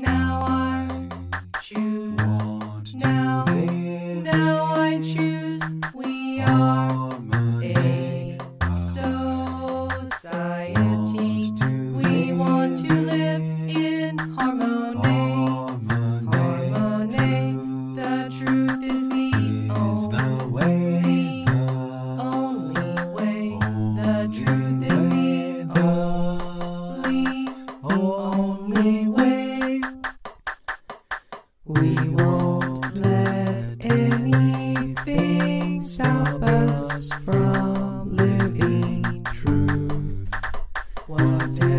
Now I choose. Now I choose. We are a society. We want to live in harmony. The truth is the way. The only way. The truth is the only way. We won't let anything stop us from living truth.